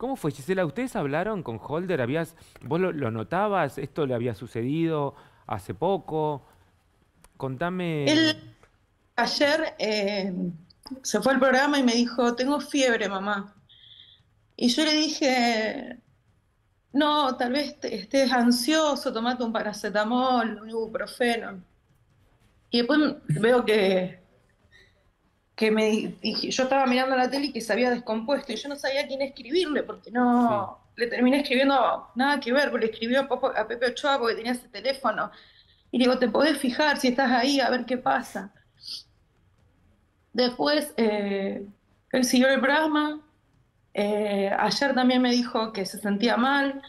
¿Cómo fue, Gisela? ¿Ustedes hablaron con Holder? ¿Vos lo notabas? ¿Esto le había sucedido hace poco? Contame. Él ayer se fue al programa y me dijo, tengo fiebre, mamá. Y yo le dije, no, tal vez estés ansioso, tomate un paracetamol, un ibuprofeno. Y después veo que me dije, yo estaba mirando la tele y que se había descompuesto y yo no sabía a quién escribirle, porque no, sí, le terminé escribiendo nada que ver, porque le escribió a Pepe Ochoa porque tenía ese teléfono. Y le digo, te podés fijar si estás ahí, a ver qué pasa. Después, él siguió el programa, ayer también me dijo que se sentía mal.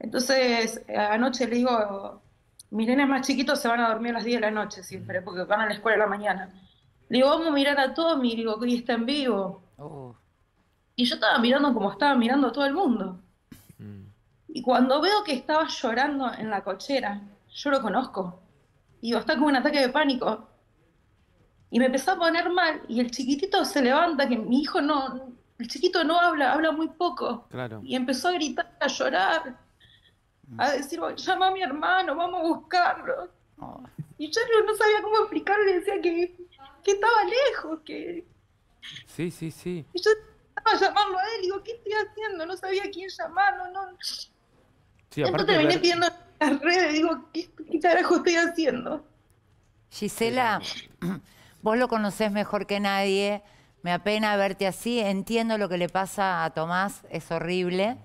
Entonces, anoche le digo, mis nenes más chiquitos se van a dormir a las 10 de la noche siempre, porque van a la escuela a la mañana. Le digo, vamos a mirar a Tommy, y digo, hoy está en vivo. Oh. Y yo estaba mirando como estaba mirando a todo el mundo. Mm. Y cuando veo que estaba llorando en la cochera, yo lo conozco. Y digo, está con un ataque de pánico. Y me empezó a poner mal, y el chiquitito se levanta, que mi hijo no, el chiquito no habla, habla muy poco. Claro. Y empezó a gritar, a llorar, a decir, llama a mi hermano, vamos a buscarlo. Oh. Y yo no sabía cómo explicarle, decía que estaba lejos, que... Sí, sí, sí. Y yo estaba llamarlo a él, digo, ¿qué estoy haciendo? No sabía a quién llamar, no... Sí, entonces terminé pidiendo en las redes, digo, ¿qué carajo estoy haciendo? Gisela, vos lo conocés mejor que nadie, me apena verte así, entiendo lo que le pasa a Tomás, es horrible,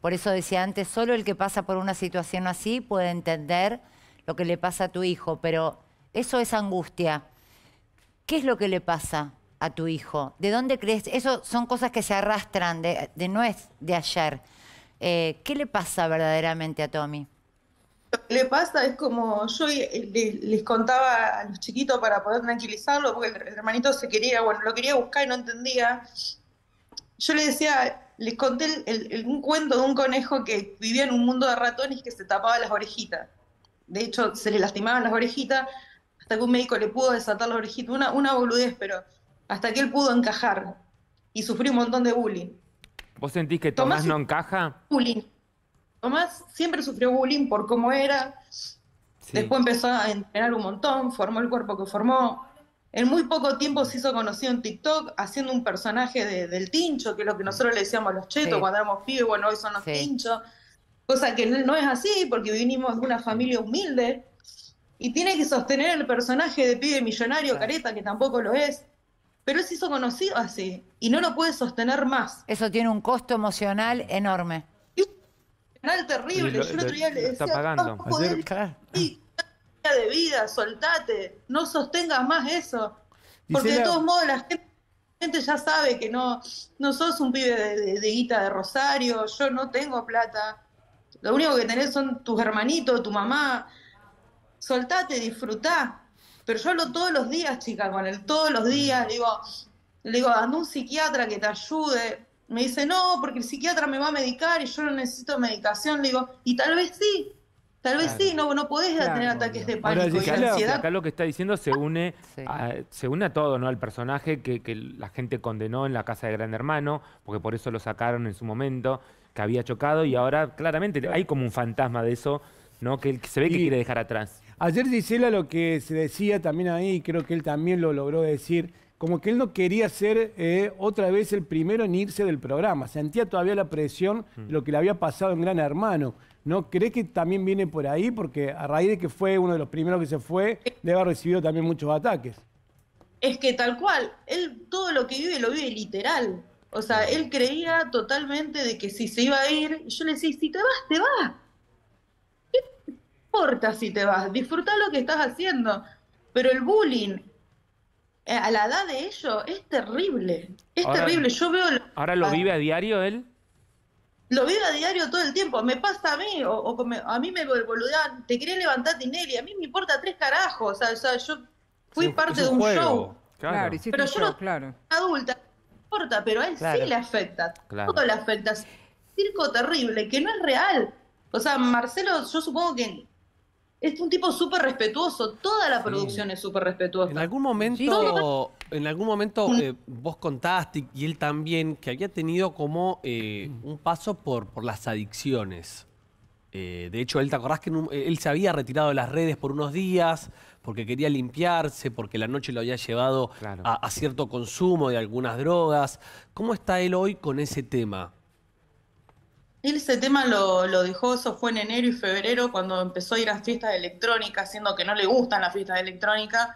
por eso decía antes, solo el que pasa por una situación así puede entender lo que le pasa a tu hijo, pero eso es angustia. ¿Qué es lo que le pasa a tu hijo? ¿De dónde crees? Eso son cosas que se arrastran, de no es de ayer. ¿Qué le pasa verdaderamente a Tommy? Lo que le pasa es como yo les contaba a los chiquitos para poder tranquilizarlo, porque el hermanito se quería, bueno, lo quería buscar y no entendía. Yo le decía, les conté un cuento de un conejo que vivía en un mundo de ratones que se tapaba las orejitas. De hecho, se le lastimaban las orejitas hasta que un médico le pudo desatar las orejitas. Una boludez, pero hasta que él pudo encajar. Y sufrió un montón de bullying. ¿Vos sentís que Tomás no encaja? Bullying. Tomás siempre sufrió bullying por cómo era. Sí. Después empezó a entrenar un montón, formó el cuerpo que formó. En muy poco tiempo se hizo conocido en TikTok haciendo un personaje del tincho, que es lo que nosotros le decíamos los chetos, sí, cuando éramos pibes, bueno, hoy son los, sí, tinchos. Cosa que no es así, porque vinimos de una familia humilde y tiene que sostener el personaje de pibe millonario, claro, careta, que tampoco lo es, pero él se hizo conocido así y no lo puede sostener más. Eso tiene un costo emocional enorme. Y un canal terrible. Yo el otro día le decía, está pagando. No, poder, claro, de vida, soltate, no sostengas más eso, porque de todos modos la gente ya sabe que no sos un pibe de guita de Rosario, yo no tengo plata. Lo único que tenés son tus hermanitos, tu mamá. Soltate, disfrutá. Pero yo hablo todos los días, chica, con él. Todos los días le digo, anda un psiquiatra que te ayude. Me dice, no, porque el psiquiatra me va a medicar y yo no necesito medicación. Le digo, y tal vez sí. Tal vez, claro, sí, no podés, claro, tener ataques de pánico, ahora, y ansiedad. Acá lo que está diciendo se une a todo, ¿no? Al personaje que la gente condenó en la casa de Gran Hermano, porque por eso lo sacaron en su momento, que había chocado, y ahora claramente hay como un fantasma de eso, ¿no? Que se ve que quiere dejar atrás. Ayer, Gisela, lo que se decía también ahí, creo que él también lo logró decir, como que él no quería ser otra vez el primero en irse del programa. Sentía todavía la presión de lo que le había pasado en Gran Hermano, ¿no? ¿Cree que también viene por ahí? Porque a raíz de que fue uno de los primeros que se fue, debe haber recibido también muchos ataques. Es que tal cual, él todo lo vive literal. O sea, él creía totalmente de que si se iba a ir, yo le decía, si te vas, te vas. ¿Qué te importa si te vas? Disfruta lo que estás haciendo. Pero el bullying a la edad de ellos es terrible, es ahora, terrible. Yo veo... ¿Ahora lo vive a diario él? Lo vive a diario todo el tiempo, me pasa a mí, a mí me boludean, te querés levantar Tinelli, a mí me importa tres carajos, o sea yo fui parte de un juego, show, claro, pero yo no, claro, adulta, no importa, pero a él, claro, sí le afecta, claro, todo le afecta, es un circo terrible, que no es real, o sea, Marcelo, yo supongo que... Es un tipo súper respetuoso. Toda la producción es súper respetuosa. En algún momento En algún momento vos contaste, y él también, que había tenido como un paso por las adicciones. De hecho, él, ¿te acordás que él se había retirado de las redes por unos días porque quería limpiarse, porque la noche lo había llevado a cierto consumo de algunas drogas? ¿Cómo está él hoy con ese tema? Él ese tema lo dejó, eso fue en enero y febrero, cuando empezó a ir a fiestas electrónicas, siendo que no le gustan las fiestas electrónicas,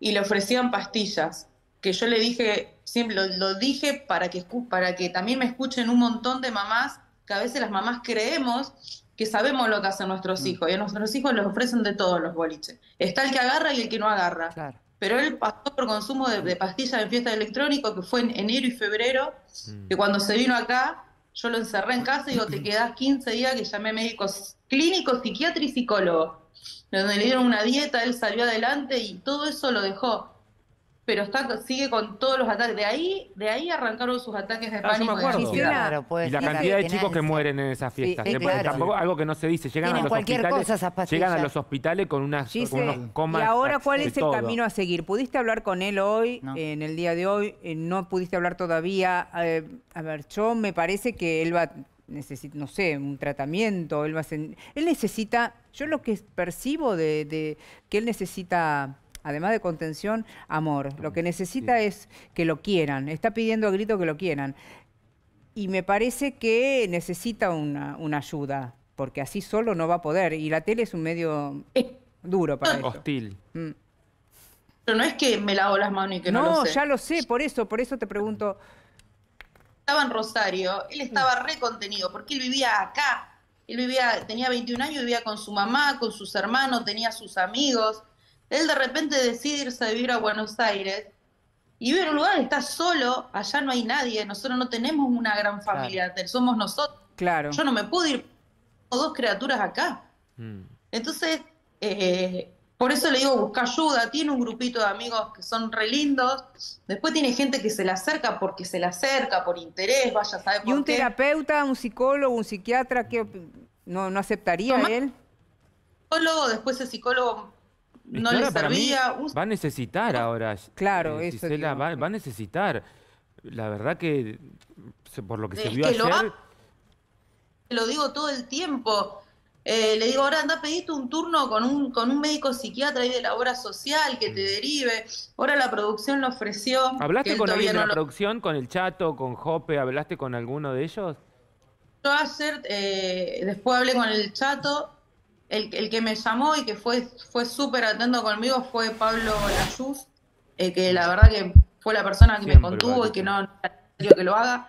y le ofrecían pastillas, que yo le dije, siempre lo dije para que también me escuchen un montón de mamás, que a veces las mamás creemos que sabemos lo que hacen nuestros hijos, y a nuestros hijos les ofrecen de todos los boliches. Está el que agarra y el que no agarra. Claro. Pero él pasó por consumo de pastillas en fiestas electrónicas, que fue en enero y febrero, que cuando se vino acá, yo lo encerré en casa y digo, te quedás 15 días, que llamé médicos clínicos, psiquiatra y psicólogo, donde le dieron una dieta, él salió adelante y todo eso lo dejó. Pero sigue con todos los ataques. De ahí arrancaron sus ataques de pánico. Claro, y la cantidad de chicos que mueren en esas fiestas. Tampoco, algo que no se dice. Llegan a los hospitales, con unas comas. Y ahora, ¿cuál es el camino a seguir? ¿Pudiste hablar con él hoy, en el día de hoy? ¿No pudiste hablar todavía? A ver, yo me parece que él va... necesita, no sé, un tratamiento. Él necesita... Yo lo que percibo de que él necesita... Además de contención, amor. Lo que necesita es que lo quieran. Está pidiendo a grito que lo quieran. Y me parece que necesita una ayuda, porque así solo no va a poder. Y la tele es un medio duro para eso. Hostil. Pero no es que me lavo las manos y que no lo sé. No, ya lo sé, por eso te pregunto. Estaba en Rosario, él estaba recontenido, porque él vivía acá. Él vivía, tenía 21 años, vivía con su mamá, con sus hermanos, tenía sus amigos... Él de repente decide irse a vivir a Buenos Aires y vive en un lugar, está solo, allá no hay nadie, nosotros no tenemos una gran familia, somos nosotros. Claro. Yo no me pude ir con dos criaturas acá. Entonces, por eso le digo, busca ayuda, tiene un grupito de amigos que son re lindos, después tiene gente que se le acerca porque se le acerca, por interés, vaya a saber por qué. ¿Y un terapeuta, un psicólogo, un psiquiatra, qué no aceptaría él? Psicólogo, después el psicólogo... No le servía. Va a necesitar ahora. Claro, eso va a necesitar. La verdad que por lo que se vio ayer... Lo digo todo el tiempo. Le digo, ahora anda, pediste un turno con un médico psiquiatra ahí de la obra social que te derive. Ahora la producción lo ofreció. ¿Hablaste con alguien de la producción? ¿Con el Chato? ¿Con Jope? ¿Hablaste con alguno de ellos? Yo ayer, después hablé con el Chato. El que me llamó y que fue súper atento conmigo fue Pablo Lalluz, que la verdad que fue la persona que me contuvo y que no, que lo haga.